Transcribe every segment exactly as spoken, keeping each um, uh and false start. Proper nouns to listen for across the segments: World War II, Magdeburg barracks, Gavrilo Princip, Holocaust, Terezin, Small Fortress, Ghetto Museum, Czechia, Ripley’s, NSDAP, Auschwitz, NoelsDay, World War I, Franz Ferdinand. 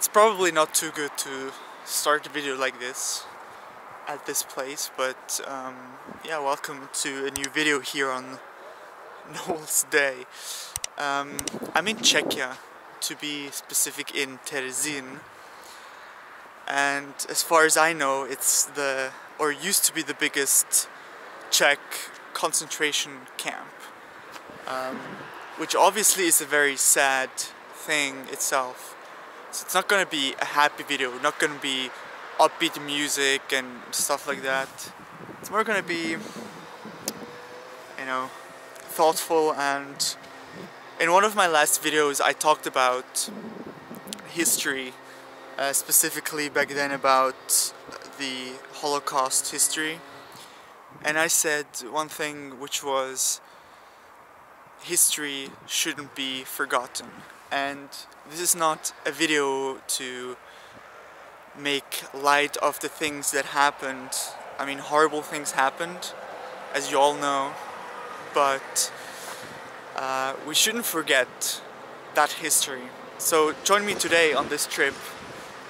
It's probably not too good to start a video like this at this place, but um, yeah, welcome to a new video here on Noel's Day. Um, I'm in Czechia, to be specific in Terezin, and as far as I know it's the, or used to be the biggest Czech concentration camp, um, which obviously is a very sad thing itself. So it's not going to be a happy video, not going to be upbeat music and stuff like that. It's more going to be, you know, thoughtful. And in one of my last videos I talked about history, uh, specifically back then about the Holocaust history. And I said one thing, which was history shouldn't be forgotten. And this is not a video to make light of the things that happened. I mean, horrible things happened, as you all know, but uh, we shouldn't forget that history. So join me today on this trip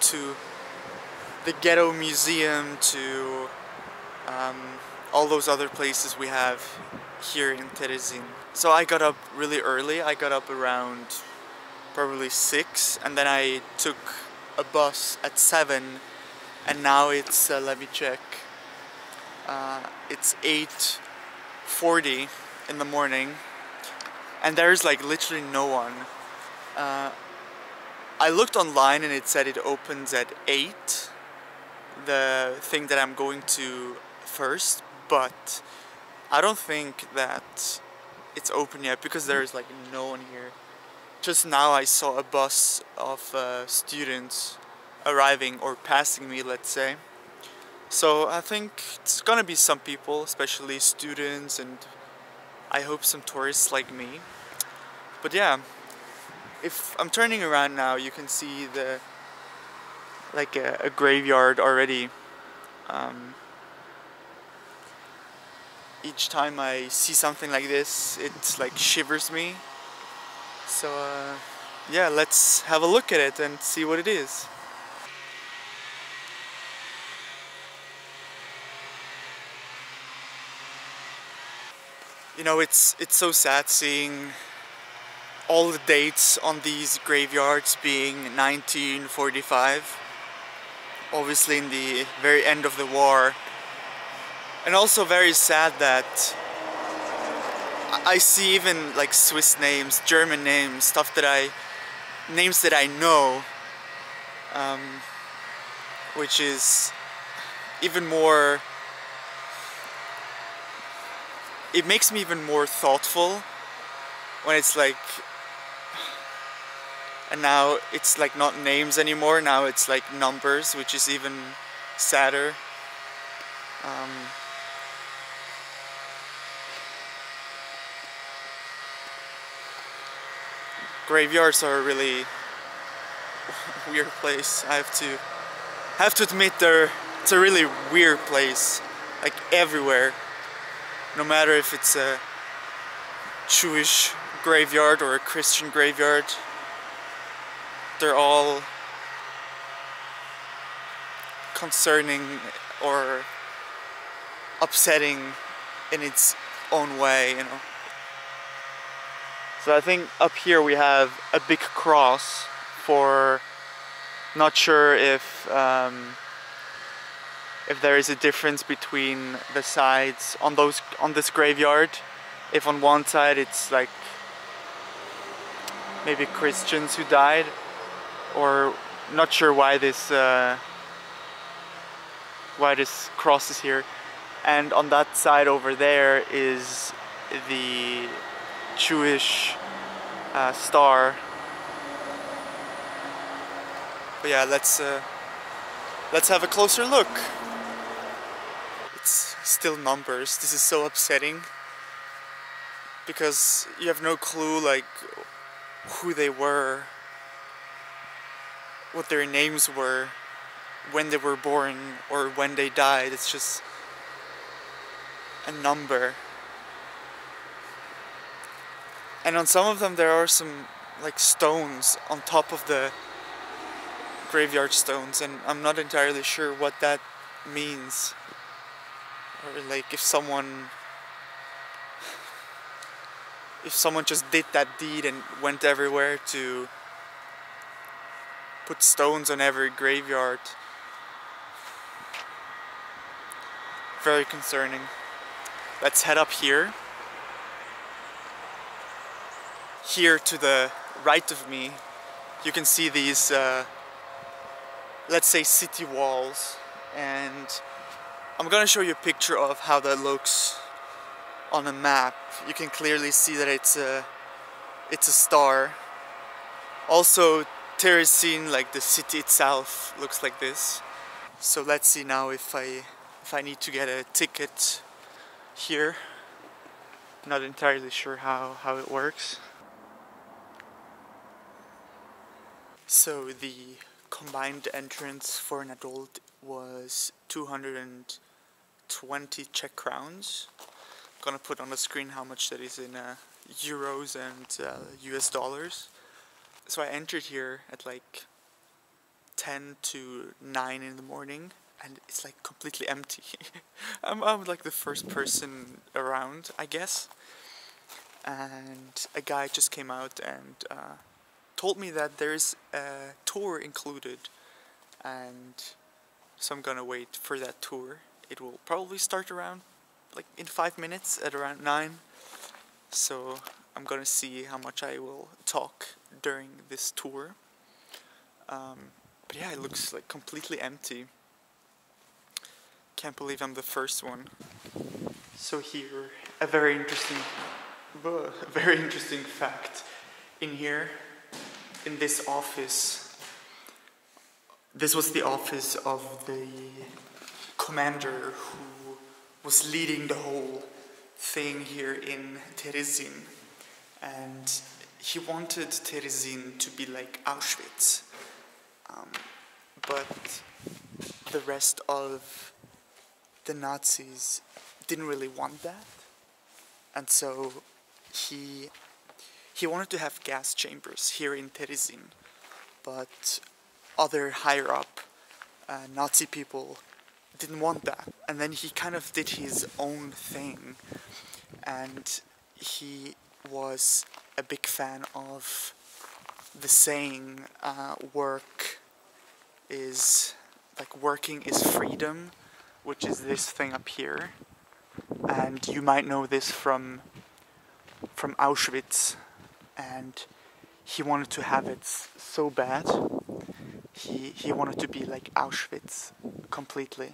to the Ghetto Museum, to um, all those other places we have here in Terezin. So I got up really early. I got up around probably six, and then I took a bus at seven, and now it's, uh, let me check, uh, it's eight forty in the morning, and there's like literally no one. Uh, I looked online and it said it opens at eight, the thing that I'm going to first, but I don't think that it's open yet because there is like no one here. Just now I saw a bus of uh, students arriving or passing me, let's say. So I think it's gonna be some people, especially students, and I hope some tourists like me. But yeah, if I'm turning around now, you can see the like a, a graveyard already. Um, Each time I see something like this, it like shivers me. So uh, yeah, let's have a look at it and see what it is. You know, it's it's so sad seeing all the dates on these graveyards being nineteen forty-five. Obviously in the very end of the war. And also very sad that I see even like Swiss names, German names, stuff that I, names that I know, um, which is even more, it makes me even more thoughtful when it's like, and now it's like not names anymore, now it's like numbers, which is even sadder. Um, Graveyards are a really weird place. I have to have to admit, they're, it's a really weird place. Like everywhere, no matter if it's a Jewish graveyard or a Christian graveyard, they're all concerning or upsetting in its own way, you know. So I think up here we have a big cross for, not sure if um, if there is a difference between the sides on those on this graveyard. If on one side it's like maybe Christians who died, or not sure why this uh, why this cross is here, and on that side over there is the Jewish uh, star. But yeah, let's uh, let's have a closer look. It's still numbers. This is so upsetting because you have no clue like who they were, what their names were, when they were born or when they died. It's just a number. And on some of them there are some like stones on top of the graveyard stones, and I'm not entirely sure what that means. Or like if someone if someone just did that deed and went everywhere to put stones on every graveyard. Very concerning. Let's head up here. Here to the right of me, you can see these, uh, let's say, city walls. And I'm gonna show you a picture of how that looks on a map. You can clearly see that it's a, it's a star. Also, Terezin, like the city itself, looks like this. So let's see now if I, if I need to get a ticket here. Not entirely sure how, how it works. So the combined entrance for an adult was two hundred twenty Czech crowns. I'm gonna put on the screen how much that is in uh, euros and uh, U S dollars. So I entered here at like ten to nine in the morning, and it's like completely empty. I'm, I'm like the first person around, I guess. And a guy just came out and uh, told me that there's a tour included, and so I'm gonna wait for that tour. It will probably start around like in five minutes at around nine, so I'm gonna see how much I will talk during this tour. Um, but yeah, it looks like completely empty. Can't believe I'm the first one. So here, a very interesting, a very interesting fact. In here, in this office, this was the office of the commander who was leading the whole thing here in Terezin, and he wanted Terezin to be like Auschwitz, um, but the rest of the Nazis didn't really want that, and so he He wanted to have gas chambers here in Terezin, but other higher-up uh, Nazi people didn't want that. And then he kind of did his own thing, and he was a big fan of the saying, uh, work is, like, working is freedom, which is this thing up here. And you might know this from, from Auschwitz. And he wanted to have it so bad. He he wanted to be like Auschwitz completely.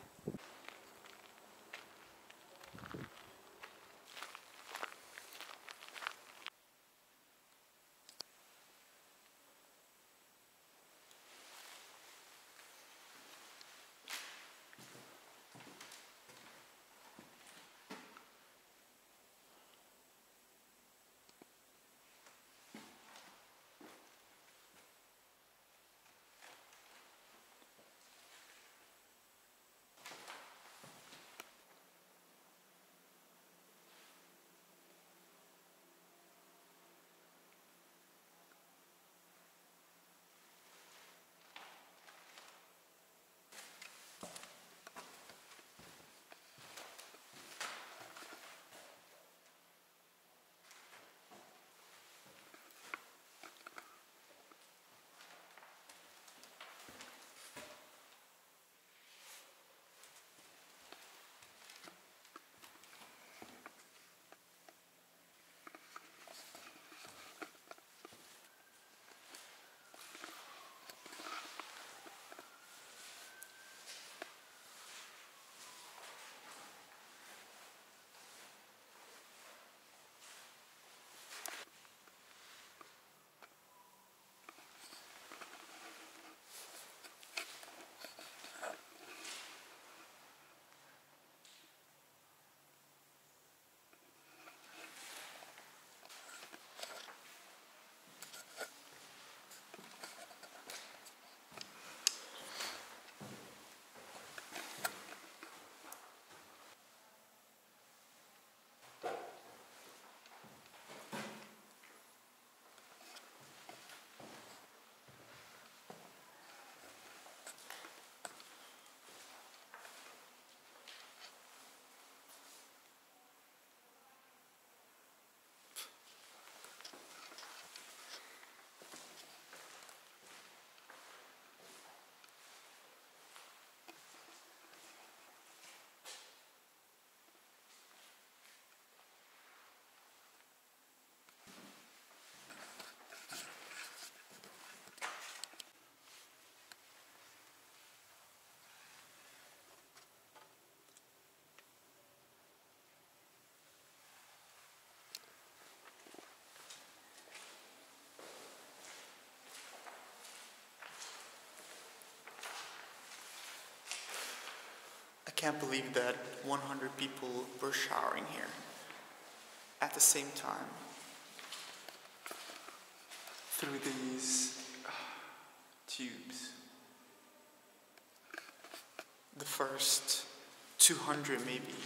can't believe that one hundred people were showering here at the same time through these uh, tubes. The first two hundred maybe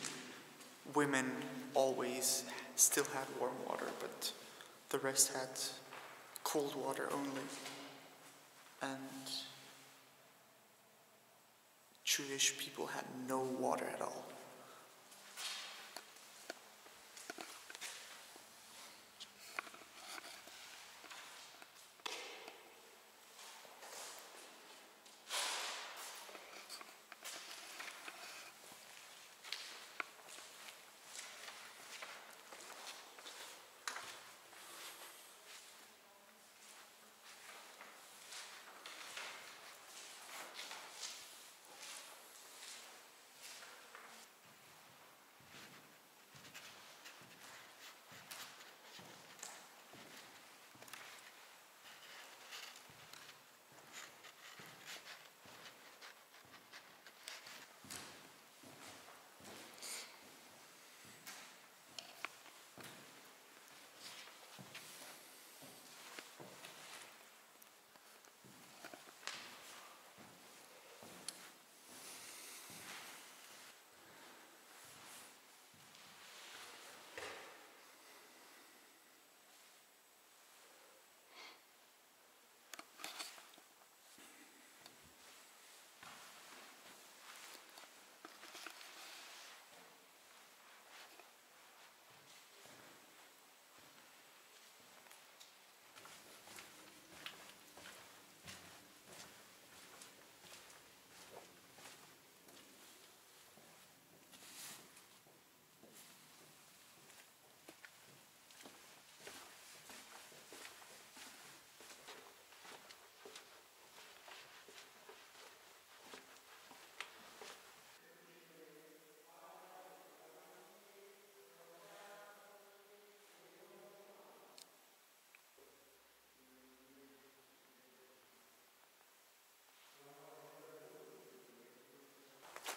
women always still had warm water, but the rest had cold water only. And Jewish people had no water at all.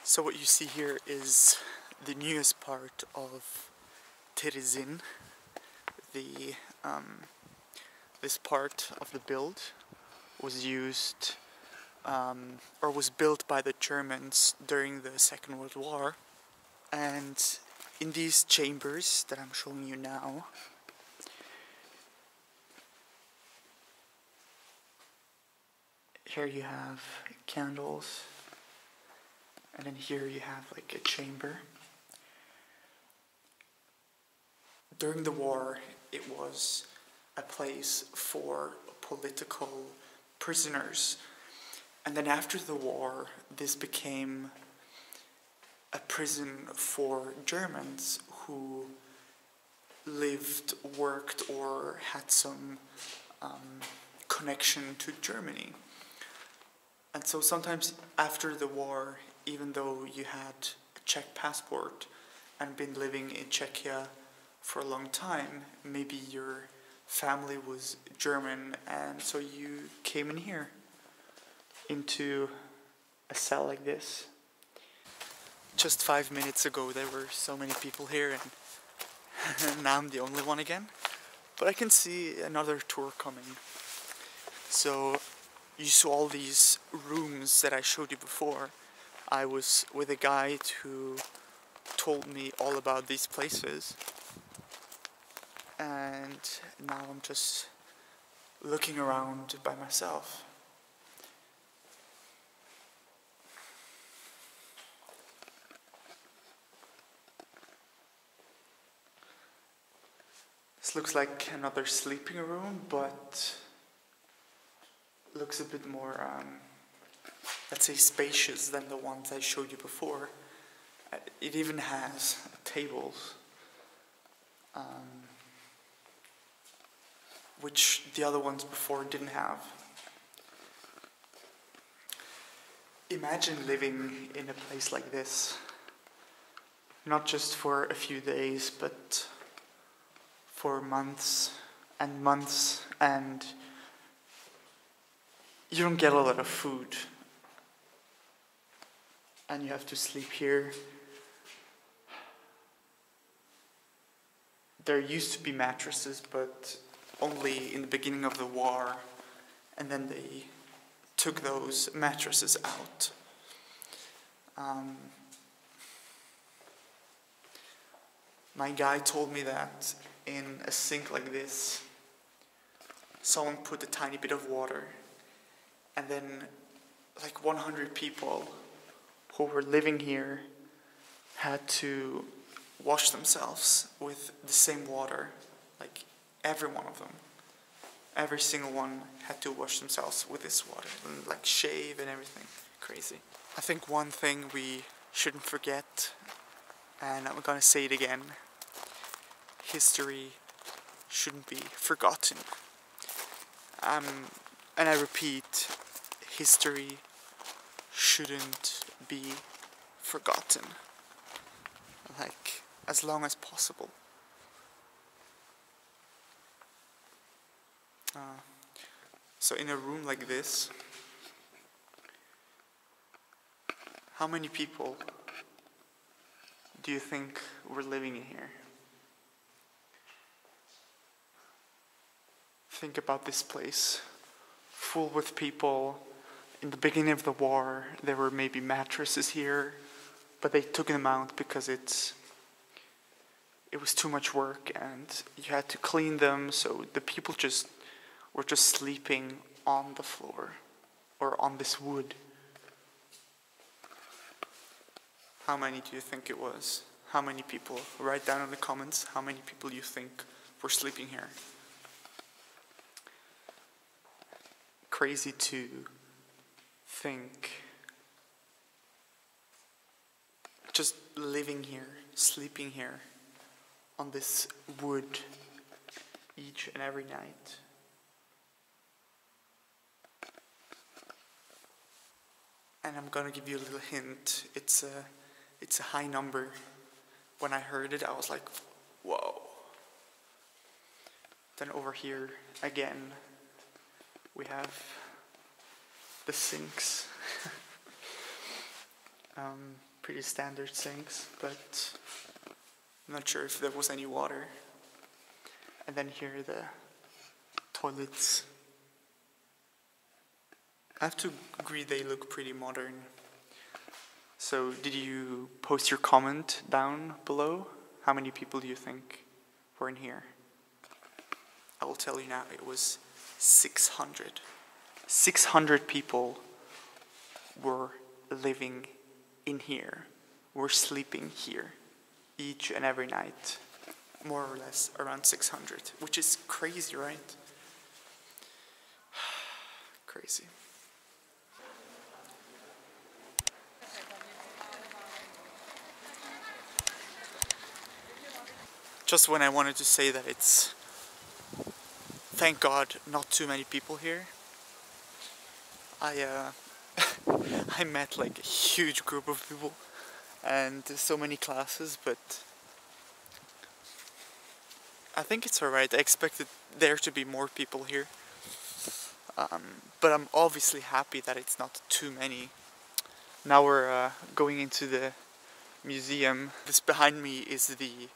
So what you see here is the newest part of Terezin, the, um, this part of the build was used, um, or was built by the Germans during the Second World War. And in these chambers that I'm showing you now, here you have candles. And then here you have like a chamber. During the war, it was a place for political prisoners. And then after the war, this became a prison for Germans who lived, worked, or had some um, connection to Germany. And so sometimes after the war, even though you had a Czech passport and been living in Czechia for a long time, maybe your family was German, and so you came in here into a cell like this. Just five minutes ago there were so many people here, and now I'm the only one again. But I can see another tour coming. So you saw all these rooms that I showed you before. I was with a guide who told me all about these places, and now I'm just looking around by myself. This looks like another sleeping room, but looks a bit more um, let's say spacious than the ones I showed you before. It even has tables, um, which the other ones before didn't have. Imagine living in a place like this, not just for a few days, but for months and months, and you don't get a lot of food. and you have to sleep here. There used to be mattresses, but only in the beginning of the war, and then they took those mattresses out. Um, my guy told me that in a sink like this, someone put a tiny bit of water, and then like one hundred people who were living here had to wash themselves with the same water. Like every one of them, every single one had to wash themselves with this water, and like shave and everything. Crazy. I think one thing we shouldn't forget, and I'm gonna say it again, history shouldn't be forgotten. Um, and I repeat, history shouldn't be forgotten. Like, as long as possible. Uh, so in a room like this, how many people do you think were living in here? Think about this place, full with people. In the beginning of the war, there were maybe mattresses here, but they took them out because it's, it was too much work, and you had to clean them, so the people just were just sleeping on the floor, or on this wood. How many do you think it was? How many people? Write down in the comments how many people you think were sleeping here. Crazy to think, just living here, sleeping here, on this wood, each and every night. And I'm gonna give you a little hint, it's a, it's a high number. When I heard it, I was like, whoa. Then over here, again, we have the sinks. um, pretty standard sinks, but I'm not sure if there was any water. And then here are the toilets. I have to agree they look pretty modern. So did you post your comment down below? How many people do you think were in here? I will tell you now, it was six hundred. six hundred people were living in here, were sleeping here, each and every night, more or less around six hundred, which is crazy, right? Crazy. Just when I wanted to say that it's, thank God, not too many people here, I, uh, I met like a huge group of people and so many classes, but I think it's alright. I expected there to be more people here, um, but I'm obviously happy that it's not too many. Now we're uh, going into the museum. This behind me is the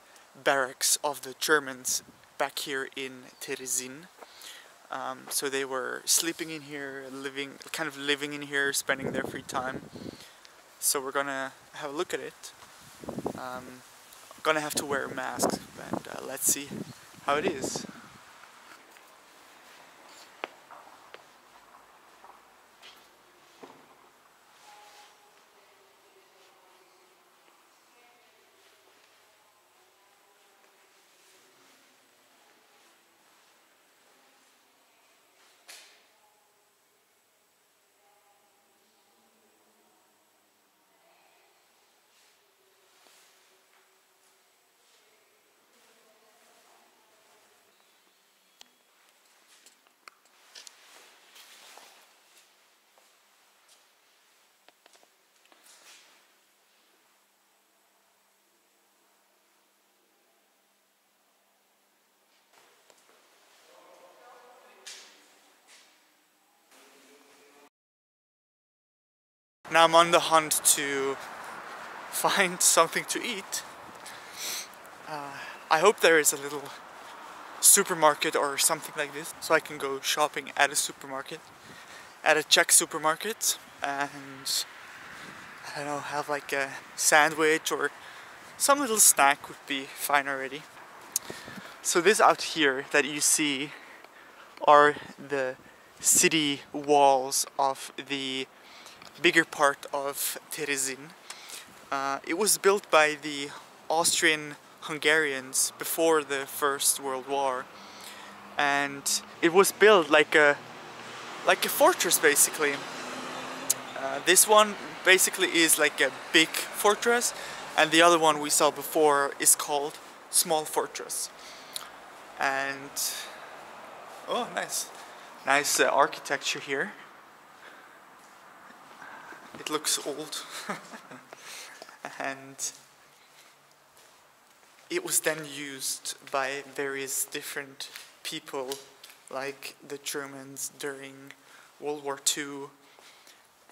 barracks of the Germans back here in Terezin. Um, so they were sleeping in here, living, kind of living in here, spending their free time. So we're gonna have a look at it. Um, gonna have to wear a mask, and uh, let's see how it is. Now I'm on the hunt to find something to eat. Uh, I hope there is a little supermarket or something like this, so I can go shopping at a supermarket, at a Czech supermarket, and I don't know, have like a sandwich or some little snack would be fine already. So this out here that you see are the city walls of the bigger part of Terezin. Uh, it was built by the Austrian-Hungarians before the First World War, and it was built like a like a fortress basically. Uh, this one basically is like a big fortress, and the other one we saw before is called Small Fortress. And oh, nice, nice uh, architecture here. It looks old. And it was then used by various different people, like the Germans during World War Two,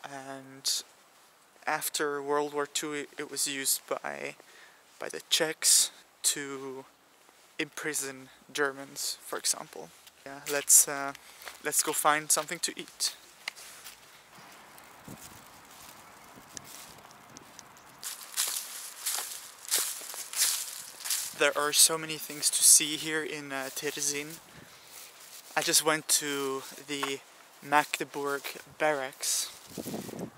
and after World War Two it was used by by the Czechs to imprison Germans, for example. Yeah, let's uh, let's go find something to eat. There are so many things to see here in uh, Terezin. I just went to the Magdeburg barracks,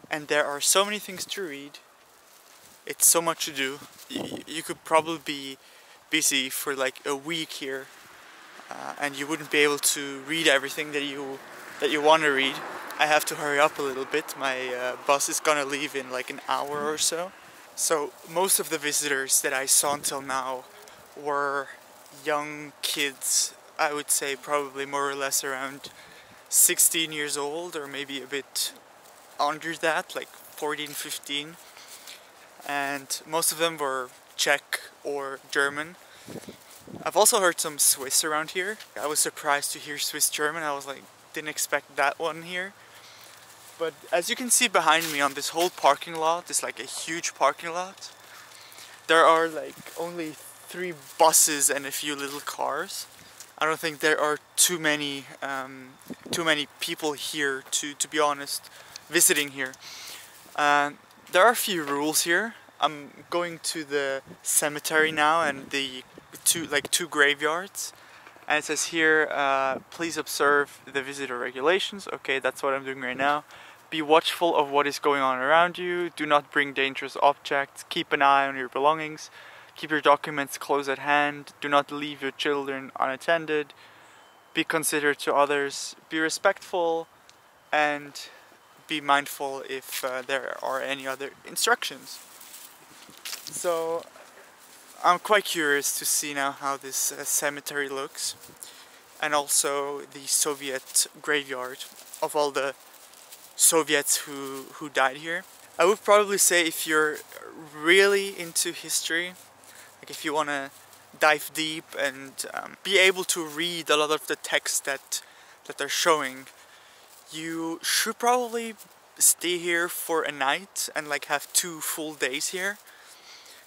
and there are so many things to read. It's so much to do. Y you could probably be busy for like a week here, uh, and you wouldn't be able to read everything that you that you want to read. I have to hurry up a little bit. My uh, bus is gonna leave in like an hour or so. So most of the visitors that I saw until now were young kids. I would say probably more or less around sixteen years old, or maybe a bit under that, like fourteen, fifteen. And most of them were Czech or German. I've also heard some Swiss around here. I was surprised to hear Swiss German. I was like, didn't expect that one here. But as you can see behind me on this whole parking lot, it's like a huge parking lot. There are like only three buses and a few little cars. I don't think there are too many um, too many people here, to, to be honest, visiting here. Uh, there are a few rules here. I'm going to the cemetery now, and the two like two graveyards. And it says here, uh, please observe the visitor regulations. Okay, that's what I'm doing right now. Be watchful of what is going on around you. Do not bring dangerous objects. Keep an eye on your belongings. Keep your documents close at hand. Do not leave your children unattended. Be considerate to others. Be respectful, and be mindful if uh, there are any other instructions. So I'm quite curious to see now how this uh, cemetery looks, and also the Soviet graveyard of all the Soviets who, who died here. I would probably say if you're really into history, like if you want to dive deep and um, be able to read a lot of the text that, that they're showing, you should probably stay here for a night and like have two full days here.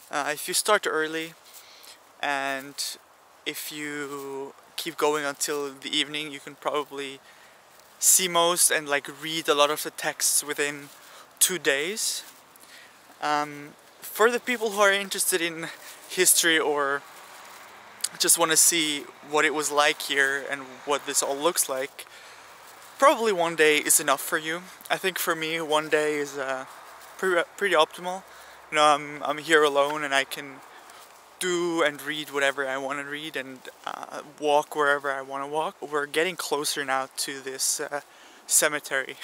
Uh, if you start early, and if you keep going until the evening, you can probably see most and like read a lot of the texts within two days. Um, for the people who are interested in history or just want to see what it was like here and what this all looks like, probably one day is enough for you. I think for me, one day is uh, pre pretty optimal. You know, I'm, I'm here alone, and I can do and read whatever I want to read, and uh, walk wherever I want to walk. We're getting closer now to this uh, cemetery.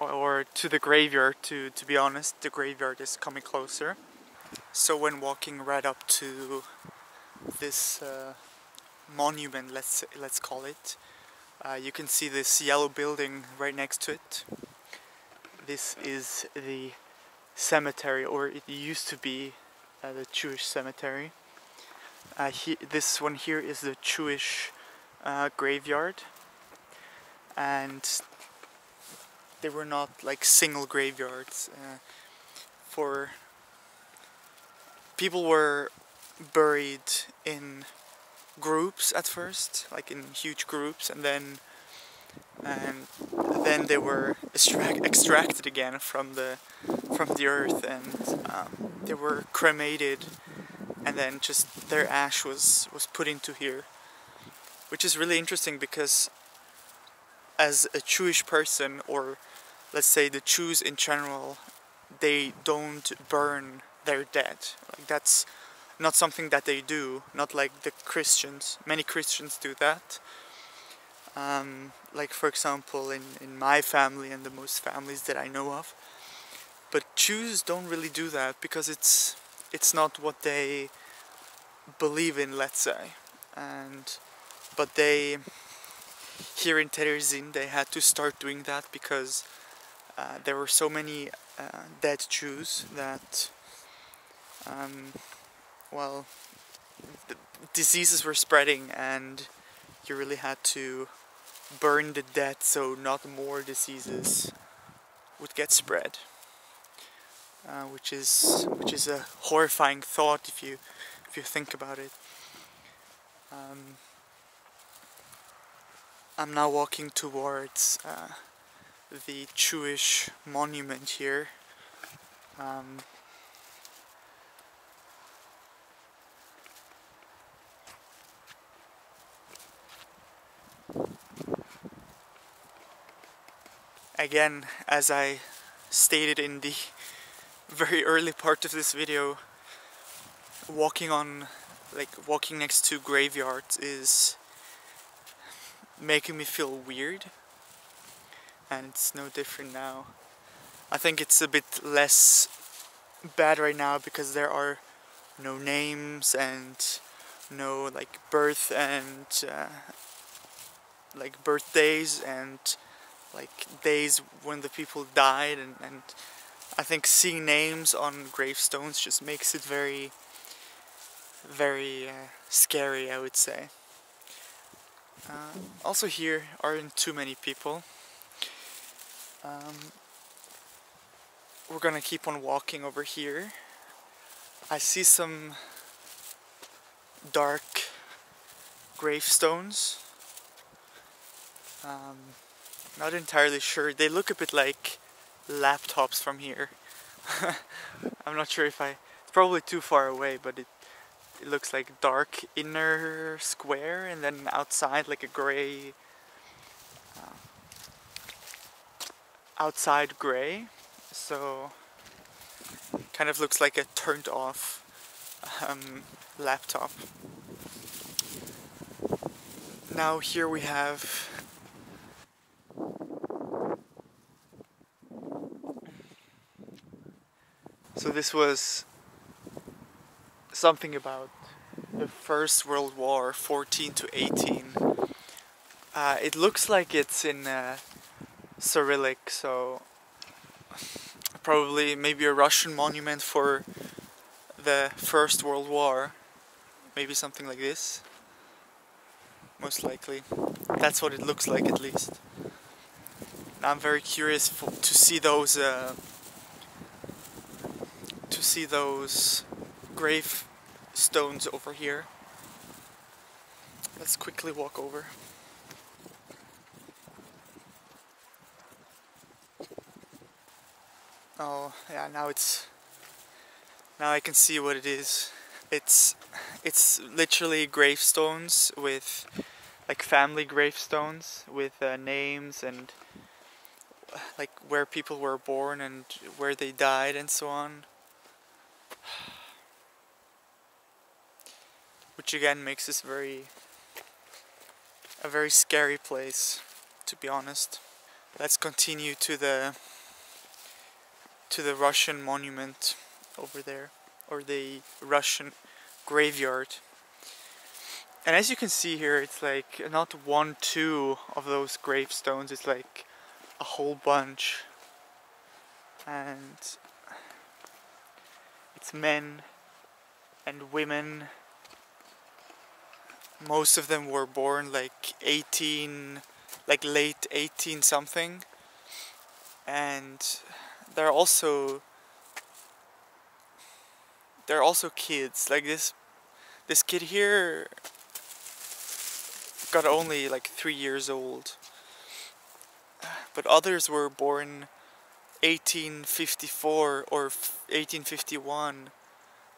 Or to the graveyard, to, to be honest. The graveyard is coming closer. So when walking right up to this uh, monument, let's, let's call it, uh, you can see this yellow building right next to it. This is the cemetery, or it used to be uh, the Jewish cemetery. Uh, he, this one here is the Jewish uh, graveyard, and They were not like single graveyards. Uh, for people were buried in groups at first, like in huge groups, and then and then they were extract, extracted again from the from the earth, and um, they were cremated, and then just their ash was was put into here, which is really interesting because as a Jewish person, or let's say the Jews in general, they don't burn their dead. Like that's not something that they do, not like the Christians. Many Christians do that. Um, like for example in, in my family and the most families that I know of. But Jews don't really do that because it's it's not what they believe in, let's say. And but they, here in Terezin, they had to start doing that because uh, there were so many uh, dead Jews that um, well, the diseases were spreading, and you really had to burn the dead so not more diseases would get spread. Uh, which is which is a horrifying thought if you if you think about it. Um, I'm now walking towards uh, the Jewish monument here. Um, Again, as I stated in the very early part of this video, walking on, like walking next to graveyards is making me feel weird, and it's no different now. I think it's a bit less bad right now because there are no names and no like birth and uh, like birthdays and like days when the people died, and, and I think seeing names on gravestones just makes it very, very uh, scary, I would say. Uh, also here aren't too many people. Um, we're gonna keep on walking over here. I see some dark gravestones. Um, Not entirely sure. They look a bit like laptops from here. I'm not sure if I... It's probably too far away, but it, it looks like dark inner square and then outside like a grey... Uh, outside grey. So... kind of looks like a turned off um, laptop. Now here we have... So this was something about the First World War, fourteen to eighteen. Uh, it looks like it's in uh, Cyrillic, so probably maybe a Russian monument for the First World War. Maybe something like this. Most likely. That's what it looks like, at least. I'm very curious for, to see those... Uh, to see those grave stones over here. Let's quickly walk over. Oh yeah, now it's now I can see what it is. It's it's literally gravestones with like family gravestones with uh, names and like where people were born and where they died and so on. Which again makes this very, a very scary place, to be honest. Let's continue to the, to the Russian monument over there, or the Russian graveyard. And as you can see here, it's like not one, two of those gravestones, it's like a whole bunch. And it's men and women. Most of them were born like eighteen, like late eighteen something, and there are also there are also kids like this. This kid here got only like three years old, but others were born eighteen fifty-four or eighteen fifty-one,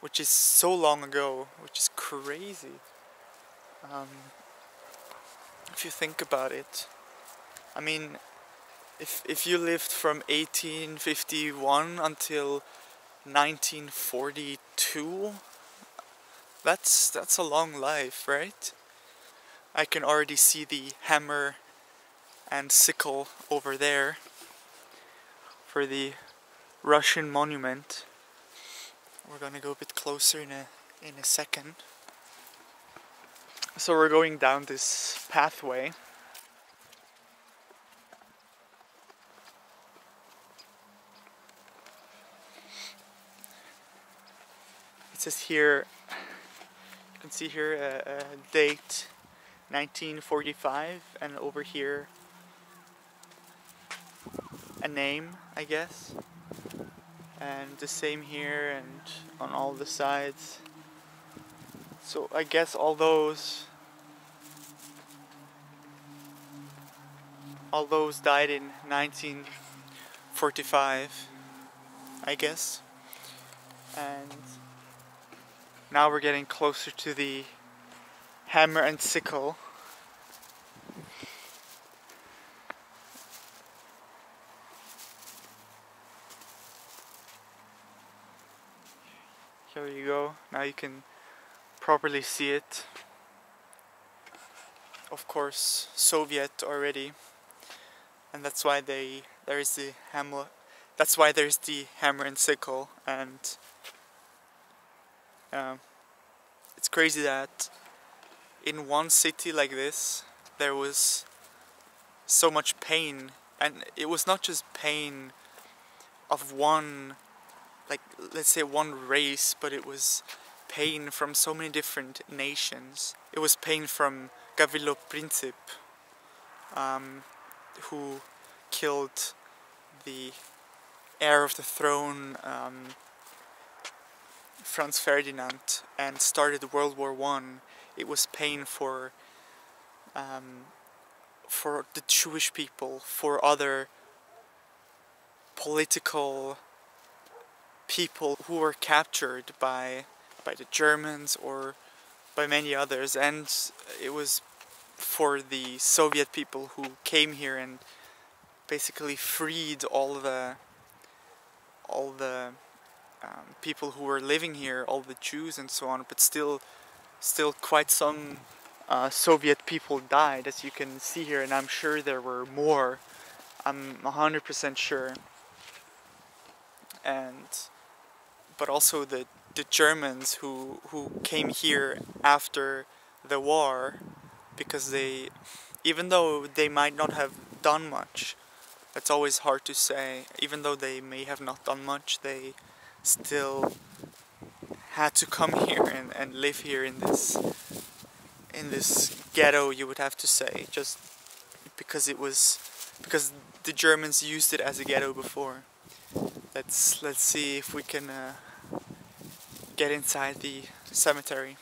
which is so long ago, which is crazy. Um, if you think about it, I mean, if if you lived from eighteen fifty-one until nineteen forty-two, that's that's a long life, right? I can already see the hammer and sickle over there for the Russian monument. We're gonna go a bit closer in a in a second. So we're going down this pathway. It says here, you can see here a, a date, nineteen forty-five, and over here a name, I guess. And the same here and on all the sides. So I guess all those all those died in nineteen forty-five, I guess. And now we're getting closer to the hammer and sickle. Here you go, now you can properly see it. Of course, Soviet already, and that's why they there is the hammer. That's why there's the hammer and sickle, and um, it's crazy that in one city like this there was so much pain, and it was not just pain of one, like, let's say one race, but it was pain from so many different nations. It was pain from Gavrilo Princip, um, who killed the heir of the throne, um, Franz Ferdinand, and started World War One. It was pain for, um, for the Jewish people, for other political people who were captured by by the Germans or by many others, and it was for the Soviet people who came here and basically freed all the all the um, people who were living here, all the Jews and so on. But still, still quite some uh, Soviet people died, as you can see here, and I'm sure there were more. I'm one hundred percent sure. And but also the the Germans who who came here after the war, because they, even though they might not have done much, that's always hard to say, even though they may have not done much, they still had to come here and, and live here in this in this ghetto, you would have to say, just because it was because the Germans used it as a ghetto before. Let's let's see if we can uh, get inside the cemetery.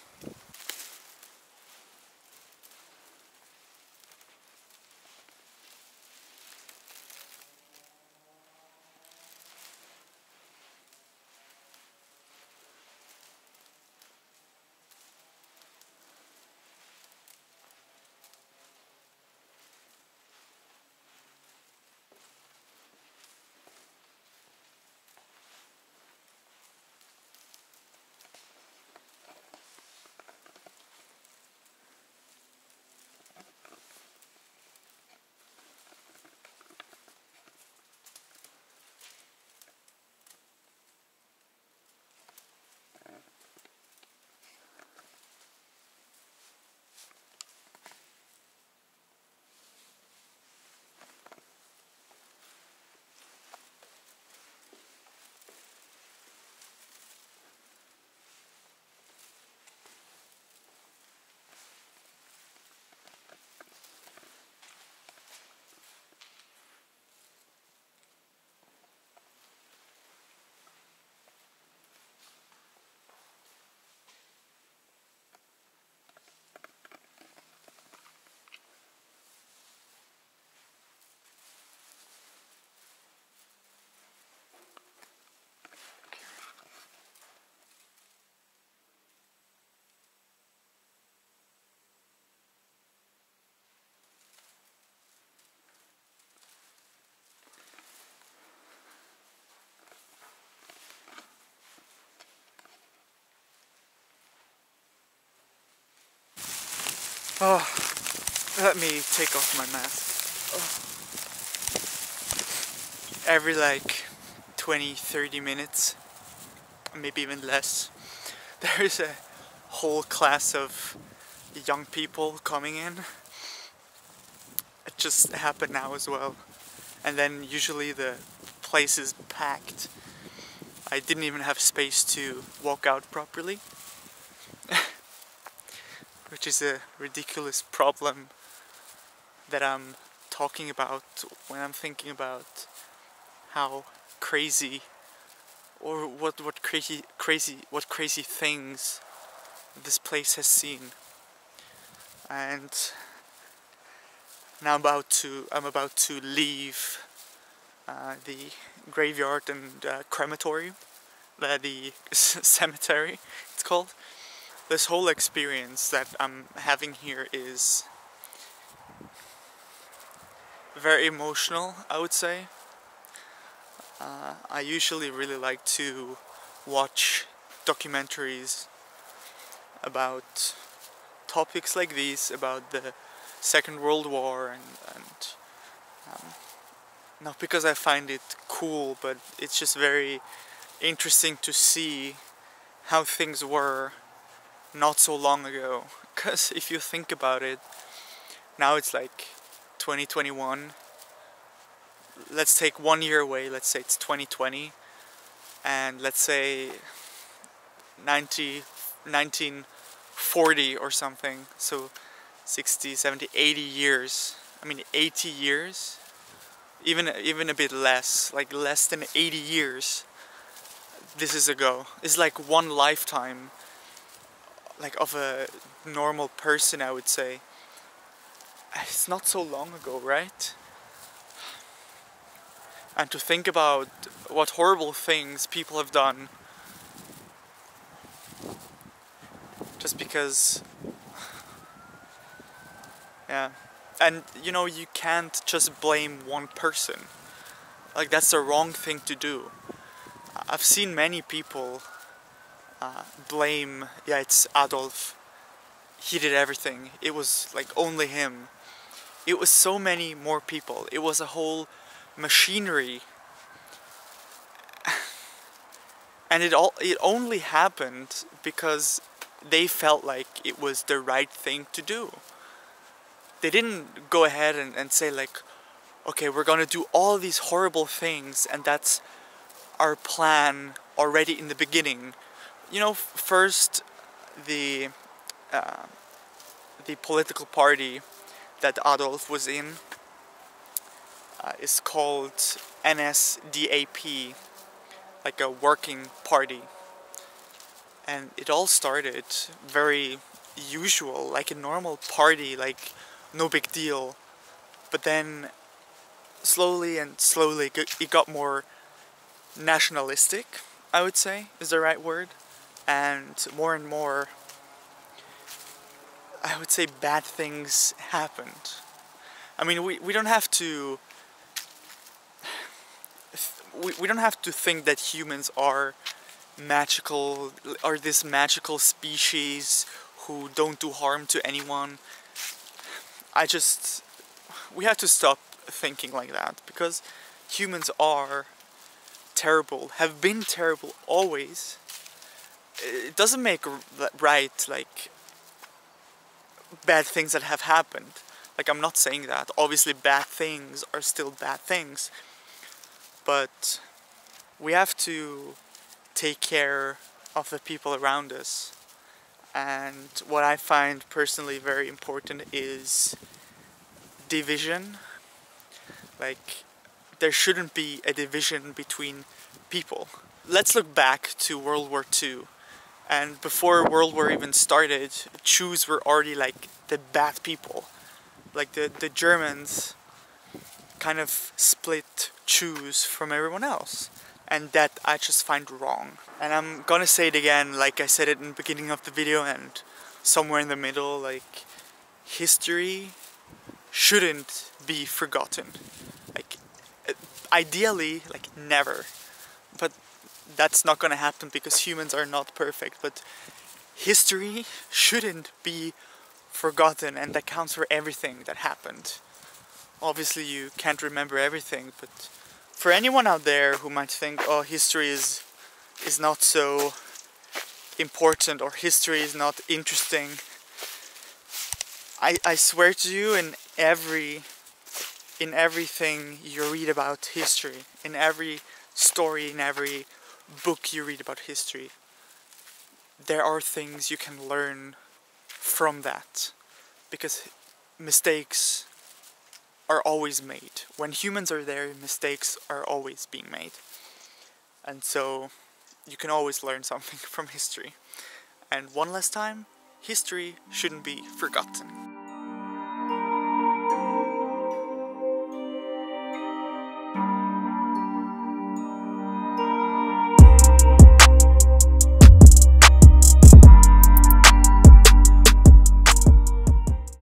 Oh, let me take off my mask. Oh. Every like twenty, thirty minutes, maybe even less, there is a whole class of young people coming in. It just happened now as well. And then usually the place is packed. I didn't even have space to walk out properly, which is a ridiculous problem that I'm talking about when I'm thinking about how crazy, or what what crazy crazy what crazy things this place has seen. And now I'm about to I'm about to leave uh, the graveyard and uh, crematorium, uh, the cemetery it's called. This whole experience that I'm having here is very emotional, I would say. Uh, I usually really like to watch documentaries about topics like these, about the Second World War, and, and um, not because I find it cool, but it's just very interesting to see how things were not so long ago. Because if you think about it, now it's like twenty twenty-one. Let's take one year away, let's say it's twenty twenty, and let's say nineteen forty or something, so sixty, seventy, eighty years, I mean eighty years, even even a bit less, like less than eighty years this is ago. It's like one lifetime, like of a normal person, I would say. It's not so long ago, right? And to think about what horrible things people have done just because, yeah. And you know, you can't just blame one person. Like, that's the wrong thing to do. I've seen many people uh, blame, yeah, it's Adolf, he did everything, it was like only him. It was so many more people, it was a whole machinery. And it all it only happened because they felt like it was the right thing to do. They didn't go ahead and, and say like, okay, we're gonna do all these horrible things and that's our plan already in the beginning. You know, first the uh, the political party that Adolf was in Uh, is called N S D A P, like a working party. And it all started very usual, like a normal party, like no big deal. But then slowly and slowly it got more nationalistic, I would say, is the right word. And more and more, I would say, bad things happened. I mean, we, we don't have to We, we don't have to think that humans are magical, are this magical species who don't do harm to anyone. I just... we have to stop thinking like that, because humans are terrible, have been terrible always. It doesn't make right, like, bad things that have happened. Like, I'm not saying that. Obviously bad things are still bad things. But we have to take care of the people around us. And what I find personally very important is division. Like, there shouldn't be a division between people. Let's look back to World War Two. And before World War even started, Jews were already like the bad people. Like the, the Germans kind of split Jews from everyone else, and that I just find wrong. And I'm gonna say it again, like I said it in the beginning of the video and somewhere in the middle, like, history shouldn't be forgotten. Like, ideally, like, never. But that's not gonna happen because humans are not perfect. But history shouldn't be forgotten and that counts for everything that happened. Obviously you can't remember everything, but for anyone out there who might think, oh, history is is not so important or history is not interesting, I, I swear to you, in every in everything you read about history, in every story, in every book you read about history, there are things you can learn from that, because mistakes are always made. When humans are there, mistakes are always being made. And so you can always learn something from history. And one last time, history shouldn't be forgotten.